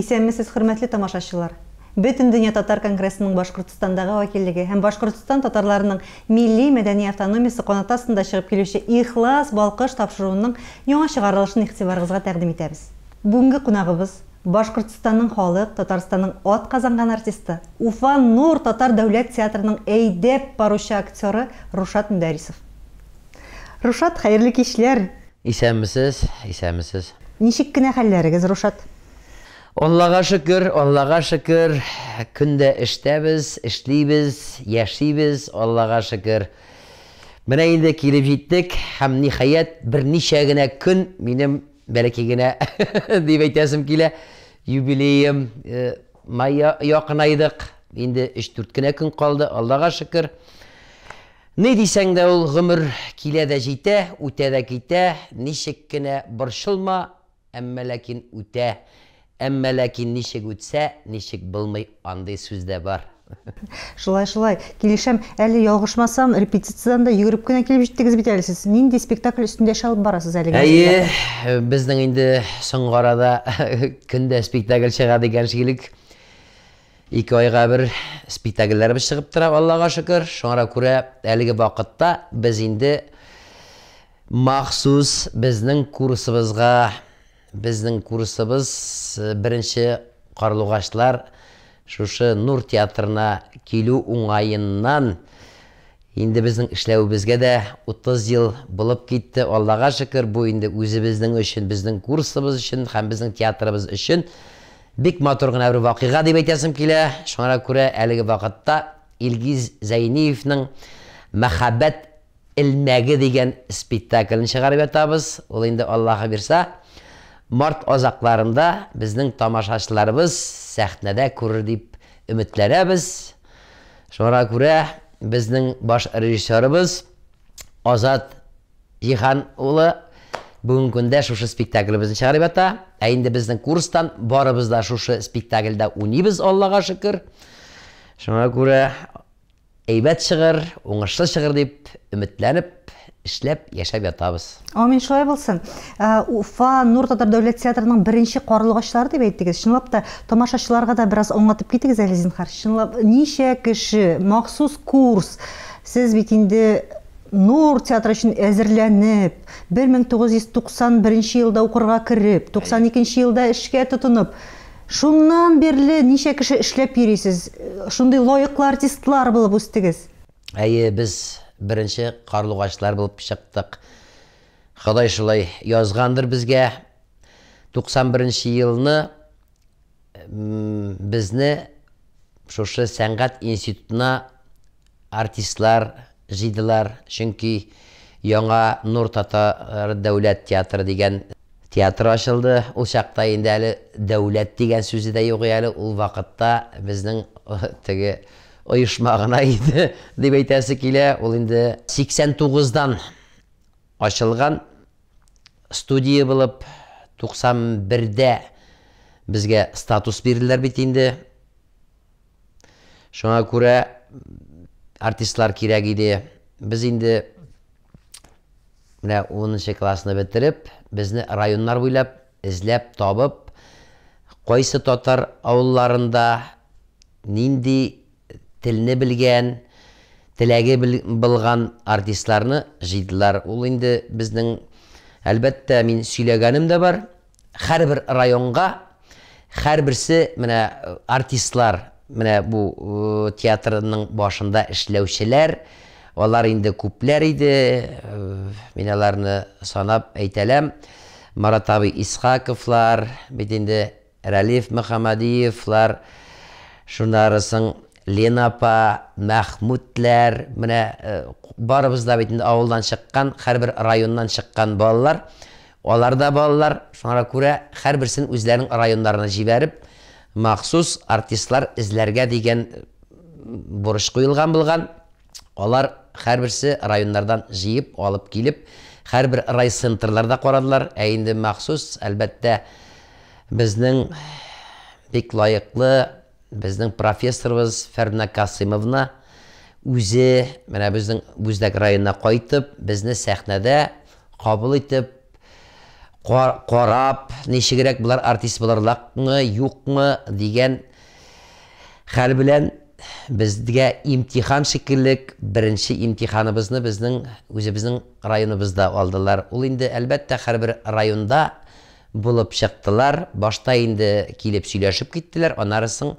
Esenmisiz hürmetli tamaşaçılar. Bütün Dünya Tatar Kongresi'nin Başkırtıstan'dagı vakilligi hem Başkırtıstan tatarlarının milli medeni avtonomiyası konatasında çıkıp kelişi ihlas balkış tapşıruunun yoňa çıgarılışyny ihtibarıgızga täqdim etebiz. Bugungi qonağybız Башкыртстанның халык, Татарстанның ат казанган артисты, Уфа Нур Татар Девлет Театрының әйдәп баручы актеры Рушат Мударисов. Рушат, хәерле кичләр. Исәнмисез, исәнмисез. Ничек кенә хәлләрегез, Рушат? Аллага шөкер, Аллага шөкер. Көндә эштәбез, эшлибез, яшибез, Аллага шөкер. Менә инде килеп җиттек, һәм ниһаять берничә генә көн минем belki yine deyip kile jubileyim maya yakınaydık. Şimdi 3-4 gün kaldı. Allah'a şükür. Ne diysen de ol gümür kile de jite, üte de kite. Nişek güne barışılma. Emme lakin üte. Emme lakin nişek ütse, nişek bulmay anday sözde var. Şulay. Kilişem, eli yalgışmasam, repetisiyadan da yürüp güne kelip jittigiz bit eli siz. Nindi spektakl üstünde iş alıp barasız eli? Ayy, bizden indi son arada künde spektakl çığa degen şeylik. 2 ayga bir spektakllarimiz çıkıp tıra, Allah'a şükür. Şoňra köre, eligi vakıtta biz indi mahsus bizden kursımız birinci Karlugaçlar Şuşu Nur Teatrına kelü uňaýyndan indi bizning işläwimizge de 30 yıl bulup gitti. Allaga şükür bu indi özübizdin üçin, bizning kursımız üçin, hem bizning teatrımız üçin bik matur gına bir wakyga diýip aýtasyň kile. Şoňa görä eligi wagtda Ilgiz Zayniýevniň Muhabbat ilmagi degen spektaklini çygaryp atabız. Ol indi Allaga bersa Mart azaklarında bizning tamaşaçılarımız sahnede kurur deyip ümitlerebiz. Şoňa görä bizning baş rejissörübiz Azat İhan Ulu bugün günde şuşu spektaklimizni çağırıp ata. Endi bizning kurstan barımız da şuşu spektaklda oynaybiz Allah'a şükür. Şoňa görä eýbet çygyr, oňyşly çygyr deyip ümitlenip işlep yaşap yatabız. Amin şulay bolsun. Ufa Nur Tatar Devlet Teatrının birinci qarlığaçları diye aytdınız. Şınlap da tamaşaçılarga da biraz anlatıp ketigiz äli zinhar. Şınlap nişe kişi, mahsus kurs. Siz bit indi Nur teatrı üçün äzirlenip 1991 yılda okurğa kirip, 92 yılda işke tutunup şundan berli nişe kişi işlep ýerisiz. Şunday loýykly artistlar bolup üstigiz. Äyi biz birinci Karlugaçlar bulup çıktık. Haday şulay yazgandır bizge. 91 yılını bizni şoşu Sangat institutuna artistlar, jidilar, çünkü yaňa Nur Tatar Devlet Teatrı degen teatr açıldı. O şaqta indi äli devlet degen sözi de ýok äli. Ol wagtda bizning tigi uyuşmağına idi diýip aýtasy kile. Ol indi 89'dan açılgan studiýa bulup 91'de bizge status berdiler bit indi. Şoňa görä artistlar kirek idi. Biz indi 10-njy klassny bitirip bizni rayonlar boýlap izläp tapyp koýsa tatar awullarında nindi tilini bilgen, tilagi bilgan artistlarını jiddilar. Ol indi bizning elbette min süýlegenim de bar. Her bir rayonga, her birisi mine artistlar, mine bu teatrının başında işlewçiler, olar indi kupler idi. Minalarini sanap aýtalem. Marat abi İshakovlar, bit indi Ralif Muhammadiyevlar, şunlarysyň Lenapa, Mahmutlar, mine barımızda bitinde avuldan çıkan, her bir rayondan çıkan ballar, onlar da ballar. Şoňa görä her birisini özlerinin rayonlarına jiberip, mahsus artistlar izlerge degen buruş koyulgan bulgan. Onlar her birisi rayonlardan jiyip, alıp gelip, her bir ray sentrlarda koradılar. Endi mahsus, elbette bizning bek layıklı bizning professorimiz Ferina Kasımovna üze mena bizning Buzdaq rayonuna qaytıp bizni sahnada qabul etip Korap, neşe gerek bular, artist bular, lak mı, yok mu, diyen hal bilen bizde imtihan şekillik, birinci imtihanımızını bizden, özümüzün rayonumuzda aldılar. Ol indi elbette her bir rayonda bulup çıktılar. Başta indi kilip söyleşip gittiler. Onarısın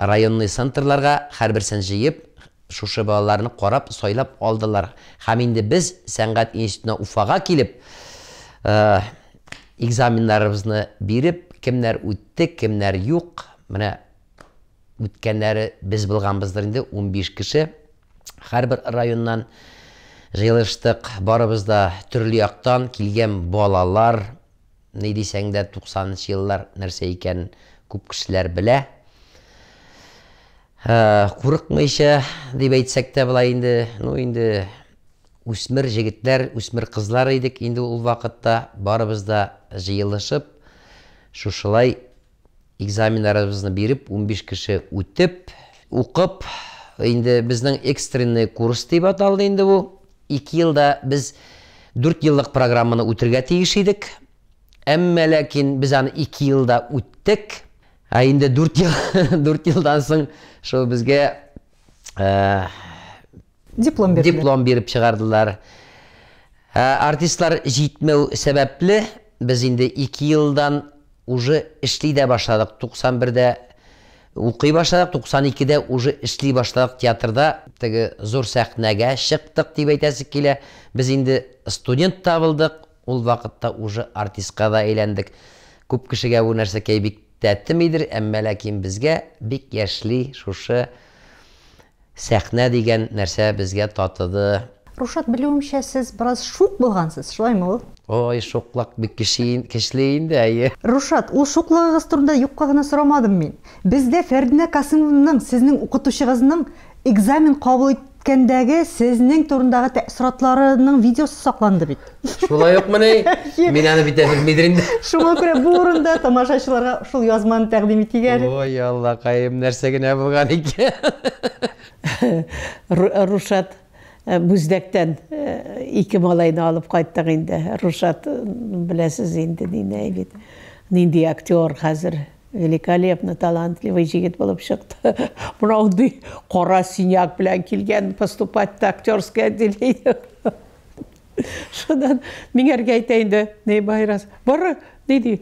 rayonlu sentrlarga her bir senjeyip, şuşu bağlarını korap, soylap aldılar. Hem indi biz Sangat İnstitutuna Ufaga kilip, egzaminlarımızını berip, kimler ötdi, kimler yok. Mana ötkenleri biz bilganbızdır indi 15 kişi. Her bir rayondan jıylıştık. Barımızda türlü yaktan kelgen balalar, ne deseng de 90-cı yıllar nerse eken köp kişiler bile. Korkmayışı deb aytsak da bulay indi, no indi Üsmir jigitler, üsmir kızlar idik. Indi ol vakitta barımızda jıyılışıp, şuşulay egzaminlarımızını berip, 15 kişi ötip, okup, indi bizden ekstrenli kurs deyip ataldı indi bu. 2 yılda biz 4 yıllık programını ötürge teyiş idik. Emme lakin biz anı 2 yılda öttik. Indi 4 yıldan soň şu bizge diplom berip çıkardılar. Artistlar jitmeu sebäpli biz indi 2 yıldan uje işli de başladık. 91'de okuy başladık, 92'de uje işli başladık teatrda. Tege zor sahnäge çıktık diýip aýtasy kelä. Biz indi student tabyldyk. Ol wagtda uje artistka da eýlendik. Köp kişige bu nerse käybik tätmidir, emma lakin bizge bek ýaşly şuşy sahne degen nerse bizge tatıdı. Rushat, biliýümşe siz biraz şok bolgansız, şolaymı ol? Oy, şoklak bir kişiliğin de ayı. Rushat, ol şoklağız turunda yokka gana soramadım men. Bizde Ferina Kasımovna'nın, sizin okutuşuğuzunun egzamin kabul etkendägi sizin turundagı täsiratlarynyň videosu saklandı bit. Şolay yok mu ne? Men аны bite bilmedirim. Şoňa görä bu orunda tamaşaçylarga şol ýazmany täqdim etýär. Oy Allah, kaýym närsegine bolgan eken. Rushat Buzdaktan 2 malayını alıp kayttık indi. Rushat bilesiz indi dinay bit. Nindi aktör hazır великолепно талантливый жигит болып шықты. Мынауды қора синяк билан келген поступать актерское отделение. Шодан меңерге айтайын да, не байрас. Бары, дейді,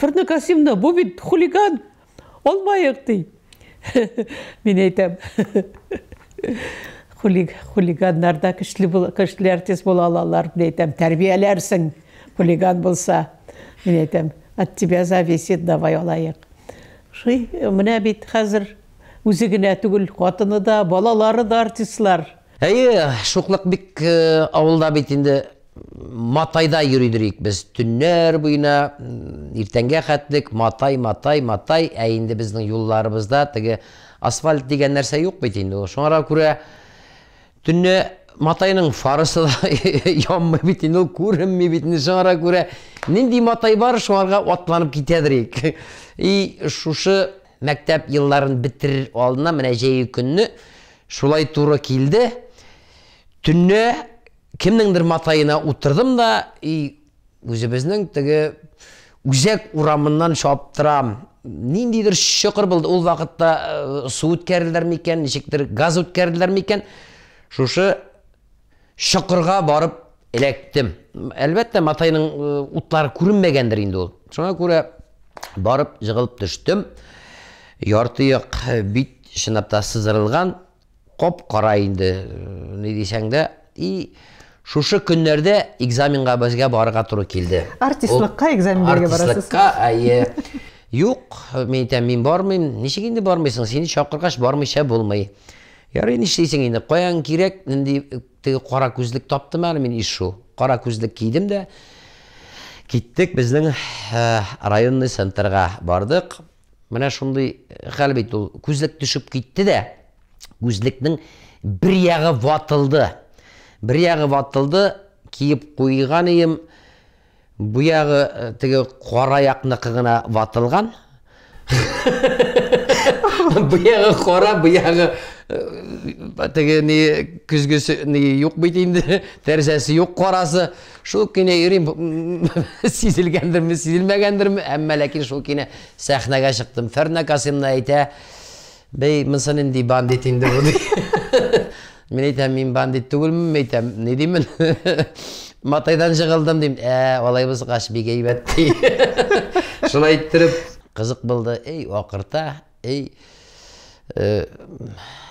Ферина Касымовна, бұл бит хулиган олмайық дейді. Мен айтам. Хулигандарда күшлі артист бола алалар, мен айтам, тәрбиелерсің хулиган болса. Мен айтам. От тебя зависит, давай алайық. Ши, мына бит қазір өзі генә түгіл, қатыны да, балалары да артистлар. Әйе, шоқлық бик ауылда бит инде матайда йөридерик без. Түннәр буена, иртәнгә хәтлек матай. Ә инде безнең юлларыбызда тиге асфальт дигән нәрсә юк бит инде. Шуңара күрә түнне матайның фарысы янмый бит инде, күренми бит инде. Шуңара күрә nindi matay bar, şoňarga atlanıp gitedirik. Şuşy mäktep ýyllaryny bitirir aldyna mene jäýi künni şolay tury kildi. Tünne kimningdir matayına oturdım da, özümiznің tigi güzek uramından şaptıram. Nindidir şökür boldy. Ol wagtda su ötkärdiler miken, neşikdir gaz ötkärdiler miken? Şuşy şökürga baryp elektim. Elbette matayının utlary görünmegendir indi ol. Şoňa görä baryp jygylyp düşdim. Ýartyýyk bit şynapda syzyrylgan kop-kara indi. Ne deseň de, şuşy günlerde egzaminga bizge barga tury keldi. Artistlikka egzamin berge barasyz. Artistlikka, aýe. Ýok, men täm men barmym. Neşe indi barmaysyň? Seni şakyrgaş barmayşa bolmay. Ýaryn işleýsiň indi. Koýan kirek, indi tigi kara gözlük tapdym äle men iş şu. Kara gözlük giydim de gittik bizning rayonny sentrga bardık. Mene şunday hal bit ol. Gözlük düşüp gitti de gözlükniň bir ýagy watyldy. Bir ýagy watyldy, kiyip goýgan eýim. Bu ýagy tigi kara ýaknyky gana watylgan. Bu ýagy kara, bu ýagy ne küzgüsü ne yok bitindi, tersesi yok karası. Şu kine yürüyüm, sizilgendir mi, sizilmegendir mi? Ama lakin şu kine sahneye çıktım. Ferina Kasımovna ayta, bey mısının di bandit indi bu diye. Men aytam, men bandit tugulman, aytam, ne deyman? Mataydan jığıldım deyim. Olay biz qaşbek aybat dey. Şuna ayttırıp qızıq buldu. Ey oqırta, ey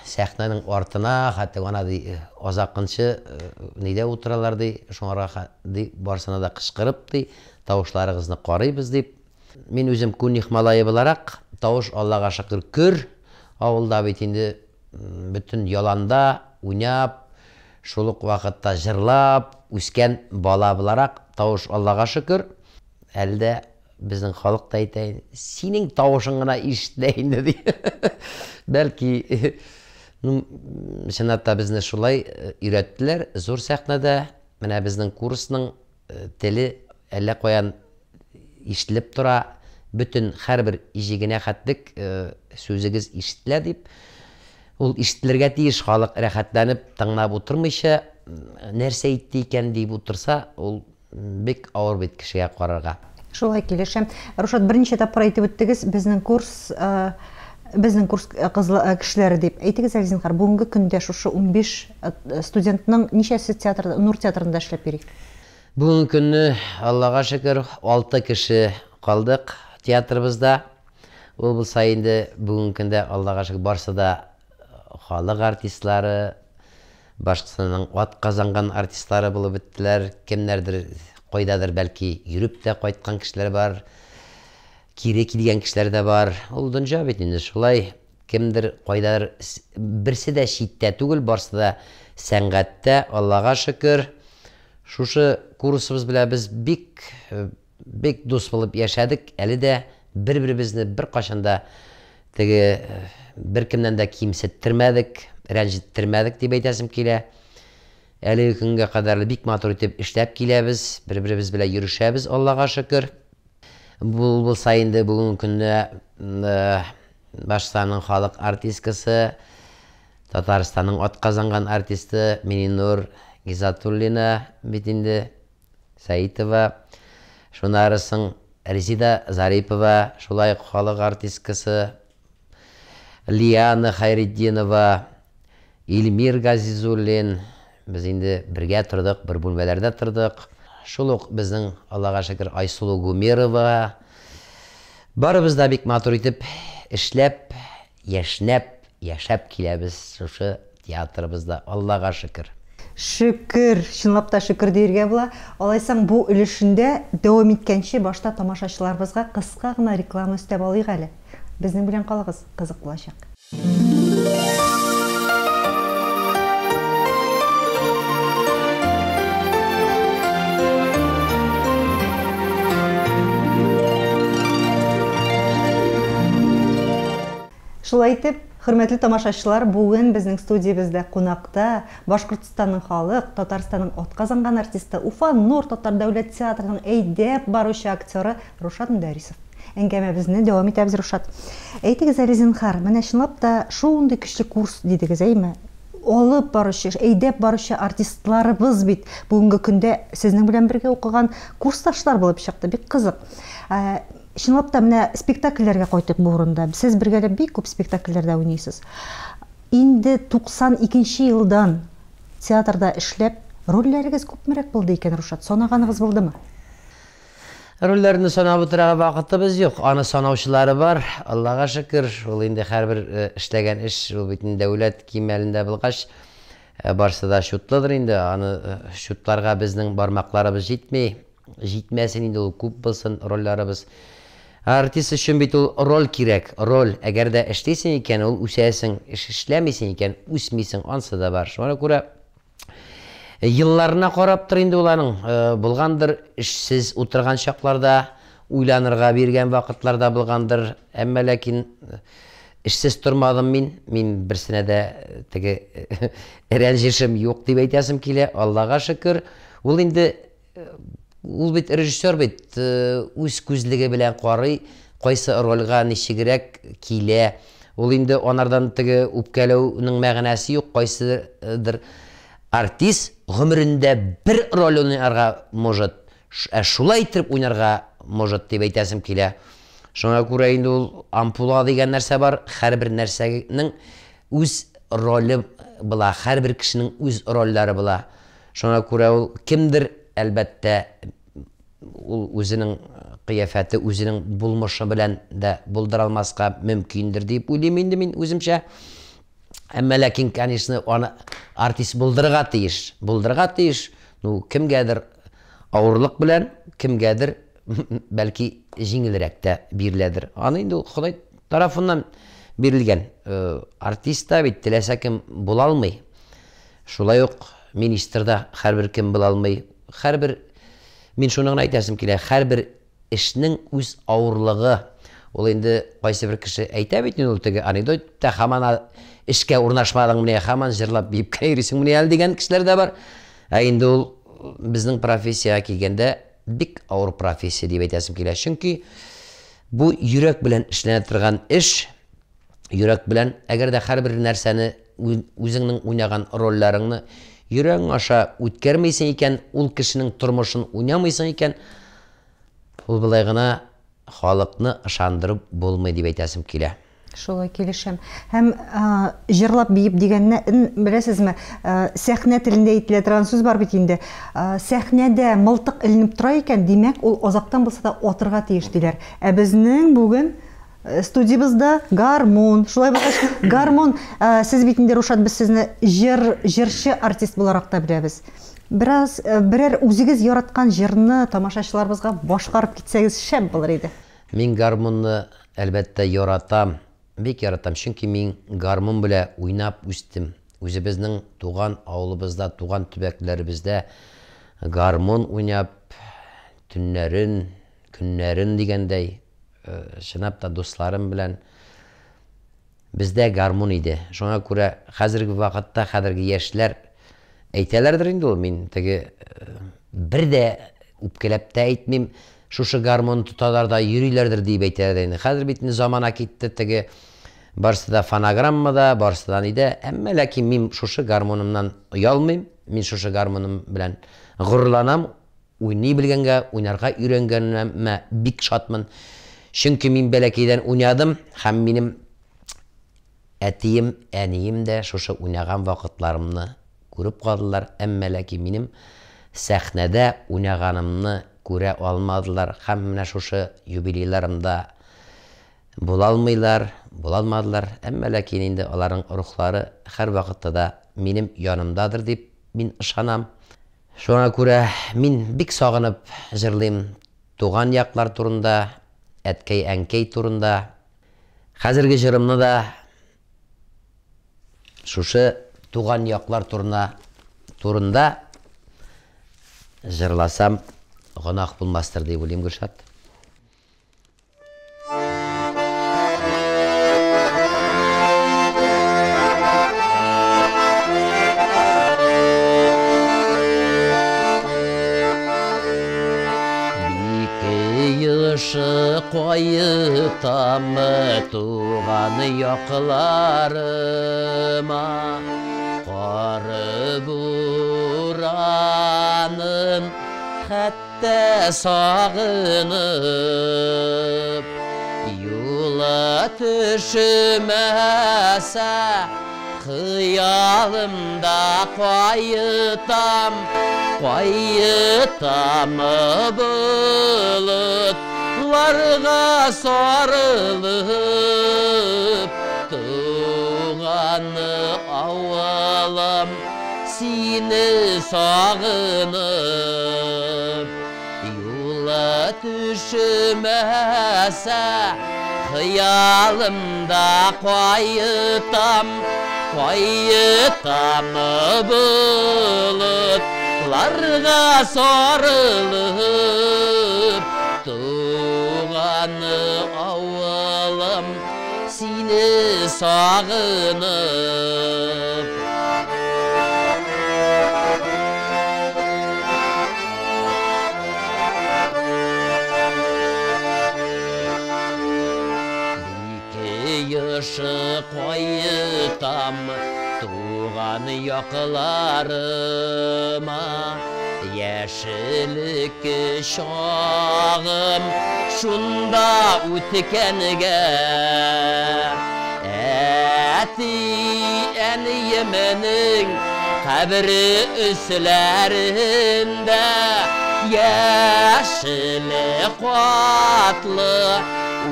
sahnanın ortına, hatta ona dey ozaqınçı neyde oturalar dey, şoňra dey barsana da qışqırıp dey, tawuşlarıgyzni qaraybyz deyip. Men özüm kunnik malaýy bolaraq, tawuş Allaha şükür kür, awulda bit indi bütün yolanda oynap, şuluq vaqtda jırlap üsken bala bilarak tavuş Allah'a şükür. Elde bizim halk da aytayın, senin tavuşuna işitleyin dedi. Belki sanatta bizni şulay ürettiler. Zor sahnada mana bizning kursning teli elle koyan iştilip tura, bütün her bir ijigine hattık sözügiz işitile deyip. Ol işitilirge deyiş halk rahatlanıp tınlap oturmayışı. Nerse itti iken deyip otursa, ol bek ağır bet kişiye qararga. Şolay kelişim. Rushat, birinci tapar aytib öttigiz, bizning kurs kişileri deyip. Aytigiz Alizinkar, bugungi künde şu 15 studentinin neçesi teatrda, Nur teatrında işlep berek? Bugungi künni Allah'a şükür 6 kişi kaldık teatrımızda. Ol bu sayında bugungi künde Allah'a şükür barsa da halk artistlari, Başkasının at kazangan artistleri bulup ettiler, kimlerdir, koydadır belki yürüp de koytkan kişiler var, kire kilgen kişiler de var. Oldan cevap ediniz, şulay kimdir, koydadır, birisi de şiddet tugul, barsı da sengatte, Allah'a şükür. Şuşu kursumuz bile biz bek dost bulup yaşadık, eli de birbirimizni bir kaşında bir kimden de kimsettirmedik. Rencittirmedik deyip aytasım kele. Eli künge kadarlı bik matur etip işlep kelebiz, bir-birimiz bile yürüşebiz Allah'a şükür. Bu sayında bugün künde Başkırtıstan'ın halk artistkisi, Tatarstan'ın at kazangan artisti Mininur Gizatullina bitindi, Zaitova, şunarısın Rizida Zaripova, şulay halk artistkisi Liyana Hayretdinova, Elmir Gazizullin, biz indi birge tırdık, bir bölmelerde tırdık. Şuluq bizning Allah'a şükür Aysylu Gömerova. Barımız da bek matur etip, işlep, yaşap kelebis şu teatrımızda Allah'a şükür. Şükür, şınlap da şükür derge bula. Olaysam bu ilişinde devam etkenşe başta tamaşaçılarımızga kıska gına reklam üstep alayıq ali. Bizning bilen qalığız, kızıq bulaşaq. Şulay etip, hürmetli tamaşaçılar, bugün bizning studiyabizda qonaqda Başkırtıstan'ın halk, Tatarstan'ın at kazangan artisti, Ufa Nur Tatar Devlet Teatrı'nın eydep barışı aktöri Rushat Mudarisov. Әңгәмәбезне дәвам итәбез, Рушат. Әйтегез әле, зинһар, менә чынлап та шундый көчле курс дидегез, әйме? Алып баручы, әйдәп баручы артистларыбыз бит бүгенге көндә сезнең белән бергә укыган курсташлар булып чыкты. Бик кызык. Чынлап та менә спектакльләргә кайтып бу урында. Сез бергәләп бик күп спектакльләрдә уйныйсыз. Инде 92-нче елдан театрда эшләп, рольләрегез күпмерәк булды икән, Рушат? Санаганыгыз булдымы? Rollerini sanabı tırağı vakitte biz yok. Ana sanavçıları var. Allah'a şükür. Ol indi her bir işlegen iş. Ol bitin devlet kim elinde bilgaç. Barsa da şutladır indi. Ana şutlarga bizning barmaklarımız jitmey. Jitmesin indi ol kup bilsin rollarımız. Artist üçün bit ol rol kirek. Rol. Eğer de işleysin iken ol usaysın. İşlemesin iken usmeysin. Ansa da var. Şuna göre yıllarına qaraptır indi ulanın. Bulgandır, işsiz oturgan şaklarda, uylanırga bergen vakitlarda bulgandır. Amma lakin işsiz turmadım men bir senede tege erenjişim yok deyip aytasım kele. Allah'a şükür. Ol indi ul bit rejissor bit, üz küzligi bilen qaray, qaysı rolga neşe kirek, kile, Ol indi onlardan tigi upkalovning ma'nosi yo'q, qaysidir artist ömründe bir rol oynarga может, şulay tirib oynarga может deb aytasim keladi. Shunga ko'ra indi ul ampula degan narsa bor. Har bir narsaning o'z roli bilan, har bir kishining o'z rollari bilan. Shunga ko'ra ul kimdir albatta ul o'zining qiyofati, o'zining bulmushi bilan da bo'ldira olmasqa mumkindir deb o'ylayman men o'zimcha. Ammo lekin конечно ona artist bo'ldirga tiyish. Nu kimgadir og'irlik bilan, kimgadir belki jengilroq da beriladir. Ana endi Xudoy tarafından berilgan artist tabi tilasa kim bo'la olmay. Shulay yo'q, ministerda har bir kim bo'la olmay. Har bir men shuni aytasim keladi, har bir ishning o'z og'irligi. Ol endi qaysi bir kishi ayta bitni o'ltiga anekdotda hamon ishga o'rnashmading buni, hamon jig'lab yeb kayrising buni degan kishilar da bor. Endi ol bizning professiyaga kelganda big ağır profesiya deb aytasim keladi. Çünkü bu yurak bilan ishlanib turgan iş, yurak bilan agarda har bir narsani o'zingning o'ynagan rollaringni yuraging osha o'tkarmaysan ekan, ul kishining turmushini o'ynamaysan ekan, ul bilaygina xalqni ishondirib bo'lmaydi deb aytasim keladi. Şola kelişim. Hem jırlap beyip degenne bilesizmi? Sahne tilinde aytilan fransuz bar bit indi. Sahnede miltiq ilinib turar ekan, demek ol azaptan bolsa da otirga teyish diler. Bizning bugün studiyamızda garmon. Şolay bolsa garmon siz bit indi Rushat biz sizni jırçı artist olarak da bilemiz. Biraz birer o'zingiz yaratgan jırni tomoshachilarimizga boshqarib ketsangiz sham bo'lar edi. Men garmonni albatta yaratam. Bek yaratam, çünkü men garmon bilan o'ynab o'sdim. O'zi bizning tug'an avlubizda, tug'an tubaklerimizda garmon o'ynab tunlarin, kunlarin deganday shinabda do'stlarim bilan bizda garmon edi. Shunga ko'ra hozirgi vaqtda hozirgi yoshlar aytalardir endi u men tagi birda o'pkalabda aytmayman. Şu garmon tutalarda yürüylerdir deyip aytadi. Hazır bitni zamana ketdi. Barsida fonogrammada, barsida nida. Amma lekin men şu garmonimdan uyalmayman. Men şu garmonim bilan g'ururlanam. O'ynay bilganga, o'ynarga öyrənganimə big shatman. Çünki men balakaydan o'ynadim. Ham menim atiyim, aniyim de şu o'ynagan vaqtlarimni ko'rib qoldilar. Amma lekin menim sahnada o'ynaganimni ko'ra olmadılar. Hamma şoşu yubileylarimda bulalmadılar. Amma lekin indi onların ruhlari har vaqtda da menim yonimdadir deb men ishonam. Shunga ko'ra men big sog'inib jig'layman. Tug'an yoqlar turunda, atkay ankay turunda. Hozirgi jirimni da şoşu tug'an yoqlar turunda jig'lasam G'onoq bo'lmasdir deb o'ylayman Rushat. Bikishi qoyibdimi tug'an yoqlarima qora bo'ranim hatta sağınıp yola düşmese hıyalımda kayıtam bulutlarga sarılıp tuğanı avvalım seni sağınıp düşmese hıyalımda kayıtam bulutlarga sarılıp tuğanı avvalım seni sağınıp bolam, tuğan yaklarıma yeşillik şağım, şunda utkenge etiyen yemenin kabri üslerinde yeşil katlı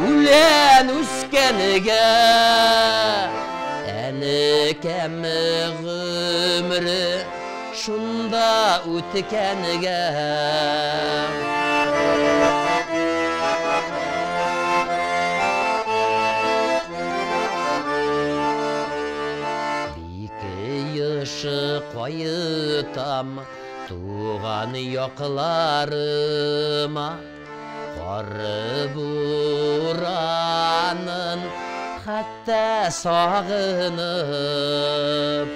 ulen üskenge eni kemi ömrü şunda utkenge. Qayıtam tuğan yoqlarıma qora buranın hatta sağınıp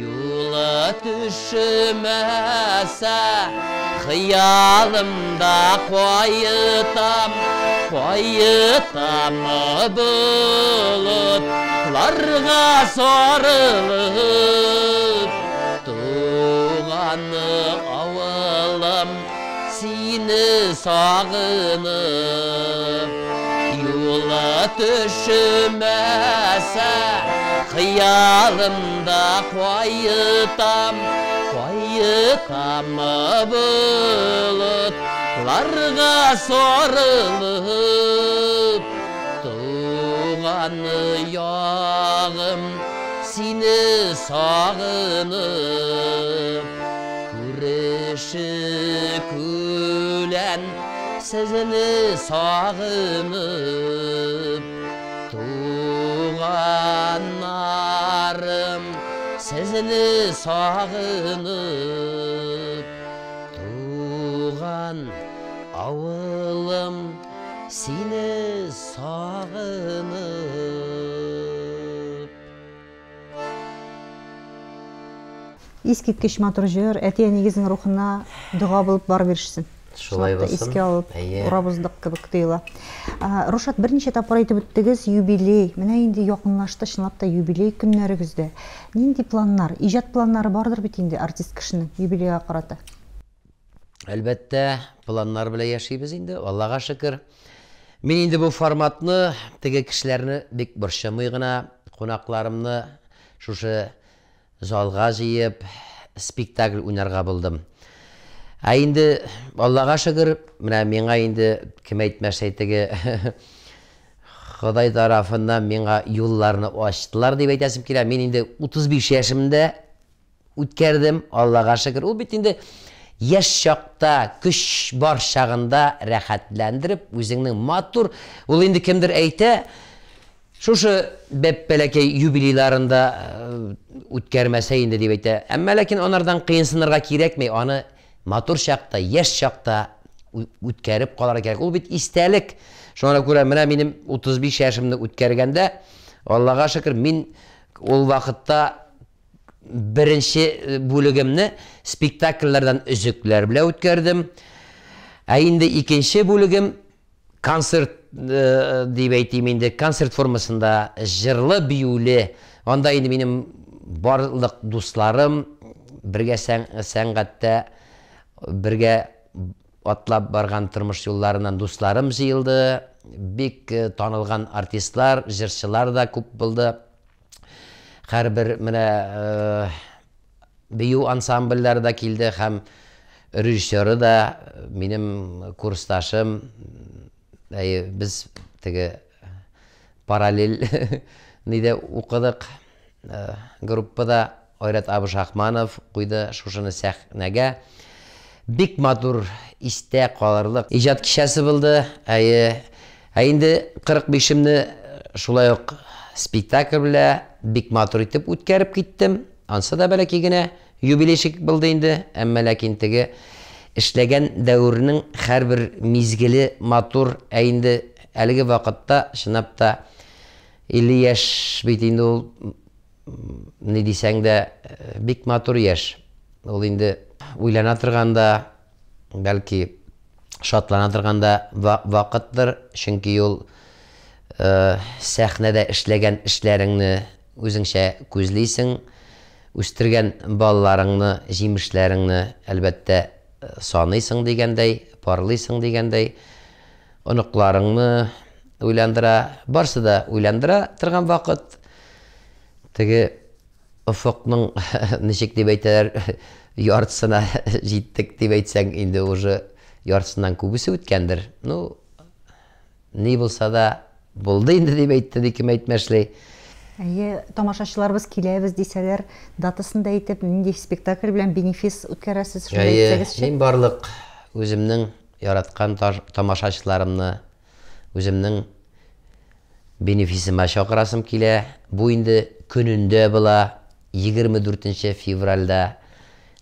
yola düşməsə xiyalımda qayıtam qayıtam bulutlarga sarılıb avılım seni sağınıp yola düşmese hıyalımda koyutam koyutam bulutlarga sarılıp tuğanı yağım seni sağınıp güreşikulen seni sağınıp tuğanlarım seni sağınıp tuğan avılım seni sağınıp. İskip kışmatır jör, etiyenigizin ruhuna dua bulup bar verişsin. Şolay basın. İski alıp, urabızdık kıbık deyla. Rushat, birneçe tapar aytı büttigiz юбилей. Mene indi yakınlaştı, şınlap da юбилей günlerigizde. Nendi planlar, ijat planları bardır bit indi artist kişinin юбилейga qarata? Elbette planlar bile yaşaybiz indi. Allah'a şükür. Men indi bu formatni tege kişilerini bek burşamay gına, qonaqlarımni şuşa zalga jiyip, spektakl oynarga bildim. Endi Allah'a şükür, menga endi kim aytmasa aytdigi Xudoy tarafından menga yo'llarini ochdilar deb aytasim kelar. Men endi 35 yoshimda o'tkardim, Allah'a şükür. U bit endi yaş şaqda, kuch bor chog'inda rahatlantirib, o'zingning matur. Ul endi kimdir ayta şuşu beppelekey yubileylarında ötkermeseyinde deyip de. Ama lakin onlardan kıyın sınırga kerekmey. Onu matur şaqta, yaş şaqta ötkerip kalara kerek. O bit istelik. Şuna göre benim 35 yaşımda ötkergende Allah'a şükür men o vakitta birinci bölümni spektakllardan özükler bile ötkerdim. Endi ikinci bölüm konsert deyip aytayım endi konsert formasında jırlı biyuli. Onda endi benim barlıq dostlarım birge san'atda birge atlap bargan tırmış yollarından dostlarım jıyıldı. Bek tanılgan artistlar, jırçılar da köp buldu. Her bir mine biyu ansambller de keldi, hem rejissörü de benim kursdaşım. Biz tege paralel nide okudık gruppada Ayrat Abuşahmanov kuyda şuşunu sahnege bik matur istek kalırlık ijat kişisi buldu. Endi 45'imni şulayıq spektakl bile bik matur etip ötkerip gittim. Ansa da belki yine yubileşik buldu indi. Ama lakin tege işlegen dövrünün her bir mizgili matur. Endi eligi vakitta şınapta 50 yaş bitindi ol ne diysen de bik matur yaş. Ol indi uylanatırganda belki şatlanatırganda vakittir. Çünkü yol sahnede işlegen işlerini Özünşe gözleysin. Üstürgen ballarını, jimişlerini elbette sanıysın degende, parlaysın degende. Onuklarını uylandıra, barsı da uylandıra tırgan vakit. Tegi ufuknun neşik deyip aytalar yartısına jittik deyip aytsan indi oji yartısından köbüsü ötkendir. No, ne bulsa da buldu indi deyip aytdı dekim aytmaşlay. Tomaşaçılarımız kileybiz deyseler datasında aytıp nende spektakl bilen benefis ötkerasiz şunday etsegiz. Men barlyk özümnün yaratkan tomaşaçılarımnı özümnün benefisime şaqırasım kile. Bu indi kününde bula 24 fevralda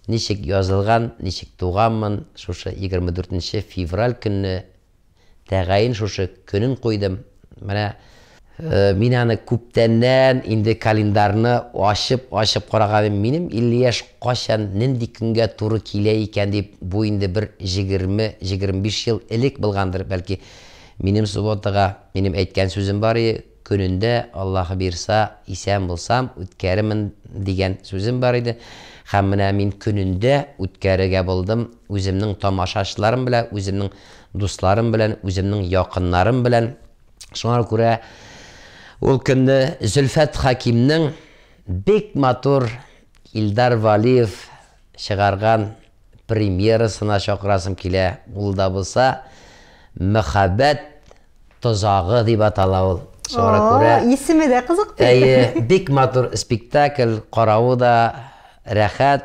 neşik yazılgan, neşik tuğanmın şoşu 24 fevral künü tağayın şoşu künün koydum. Mana men ane köptänden indi kalendarını aşıp qaraganim benim 50 yaş qaşan nindi künge turu kile eken deyip bu indi bir 20-25 yıl ilik bulgandır belki. Benim subotaga benim aytkan sözüm var idi. Kününde Allah'a birsa isem bulsam ötkerimin degen sözüm var idi. Hamına men kününde ötkerige buldum. Özümnün tomaşaçılarım bilen, özümnün dostlarım bilen, özümnün yakınlarım bilen. Şoňa görä ol künde Zülfet Hakimning bek matur İldar Valiyev şygargan premierasyna şaqrasym kile. Ul da bolsa Muhabbat tuzağı deyip atala ol. Şoňa görä isimi de kyzyk. Bek matur spektakl, qarawy da rahat.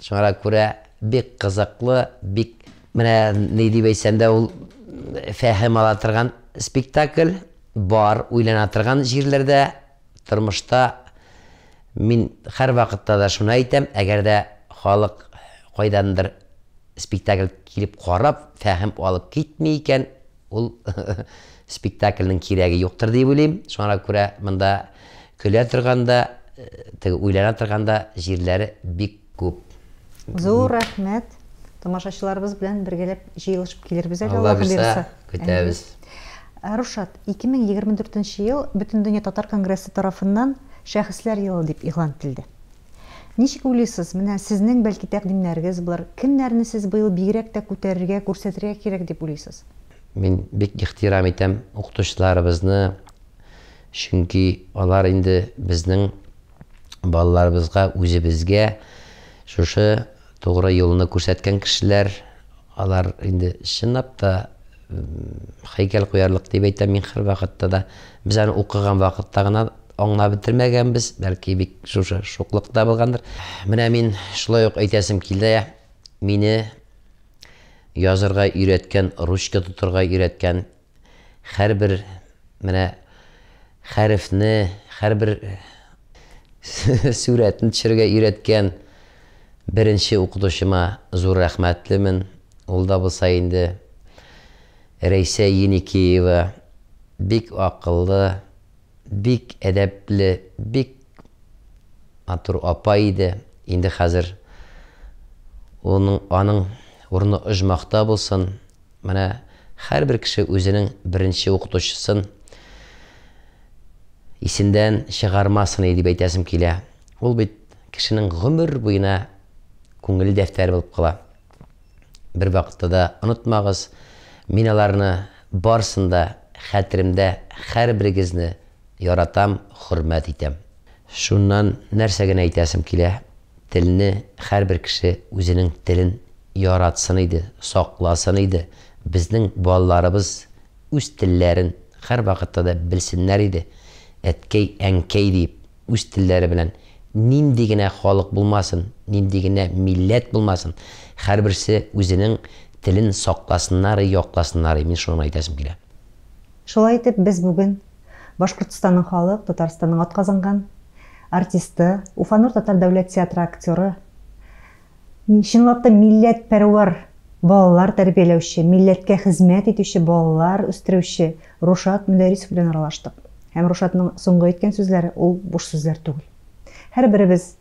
Şoňa görä bek kyzykly, bek mene ne diýip aýsanda ol fähim ala turgan spektakl bar, uylanatırgan jirlerde, tırmışta men her vakitte da şunu aytam, eger de halyk koydandır spektakl kilip qarap, fähim alıp ketmeyken ol spektaklning kiregi yoktur deyip olayım. Şoňa görä mında köle turganda, tigi uylanatırganda jirleri bek köp. Zor rahmet. Tomaşaçılarımız bilen birgelep jıyylışyp kelirbiz ele. Allah bersa kötäbiz. Rushat, 2024 yıl Bütün Dünya Tatar Kongresi tarafından Şahıslar Yılı deyip ilan edildi. Neşik uyluysiz, mine sizning belki taqdimlerigiz bular, kimlerni siz bu yıl biyrak da köterirge, görsetirge kerek deyip uyluysiz? Men bek ihtiram etem o'qituvchilarimizni, çünki olar indi bizning ballarımızga, o'zimizga şoşu toğra yolunu görsetken kişiler. Olar indi şınap da haykel qoyarlyk deyip aytam men her wagtda da biz ani okugan wagtda gana anlap bitirmegenbiz, belki bek şoşa şoqlykda bolgandyr. Mine men şulay uq aytasim kildi. Meni yazırga öğretken, ruschka tuturga öğretken, her bir mine harfni, her bir suratni tushirge öğretken birinci o'qituvchima zor rahmetlimin. Ol da bolsa indi Reysa Yenikiyeva bek akıllı, bek edepli, bek matur apa idi. Indi hazır onun urnu ujmaqda bolsun. Mana her bir kişi özünün birinci o'qituvchisin isinden çıgarmasın deyip aytasim kile. Ol bit kişinin ömür boyuna ko'ngil defteri bo'lib qala. Bir vaqtda da unutmag'iz. Minalarni barsında, xatirimda her birigizni yaratam, hurmat etem. Şundan narsagina aytasim kile. Tilni her bir kishi o'zining tilin yaratsin idi, saqlasin idi. Bizning bolalarimiz o'z tillarin har vaqtda da bilsinlar idi. Etkey, ankey deyip o'z tillari bilan nindigine xalq bulmasın, nindigine millet bulmasın. Her birisi o'zining tilin saqlasınlar, yoqlasınlar. Men şonu aytasim kile. Şolay etip biz bugün Başkırtıstan xalq, Tatarstan atkazangan artisti, Ufa Nur Tatar Devlet Teatrı aktörü, şinlapta milletperver balalar terbiyelewşi, milletke hizmet etüşi balalar üstrewşi Rushat Mudarisov bilen aralaştık. Hem Rushat'nın soňgy etken sözleri ol boş sözler tugul. Her birimiz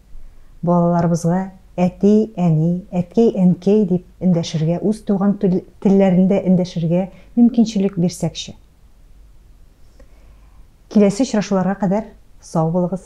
balalarımızga eti, eni, etkey, enkey deyip indişirge, uz tuğan tillerinde indişirge mümkinçilik bir sekşi. Kilesi şıraşularga kadar Sağ olun.